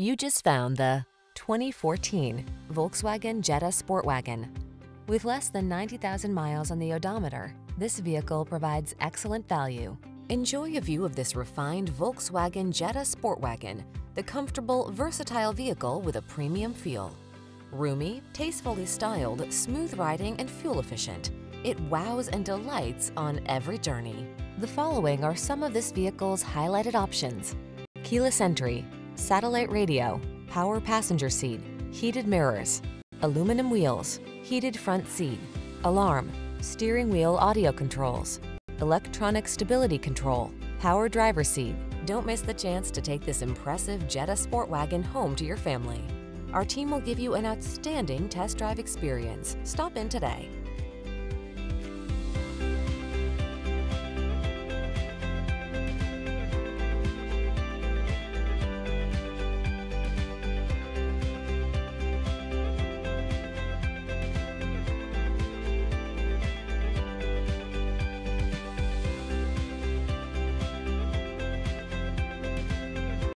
You just found the 2014 Volkswagen Jetta SportWagen. With less than 90,000 miles on the odometer, this vehicle provides excellent value. Enjoy a view of this refined Volkswagen Jetta SportWagen, the comfortable, versatile vehicle with a premium feel. Roomy, tastefully styled, smooth riding, and fuel efficient, it wows and delights on every journey. The following are some of this vehicle's highlighted options: keyless entry, satellite radio, power passenger seat, heated mirrors, aluminum wheels, heated front seat, alarm, steering wheel audio controls, electronic stability control, power driver seat. Don't miss the chance to take this impressive Jetta SportWagen home to your family. Our team will give you an outstanding test drive experience. Stop in today.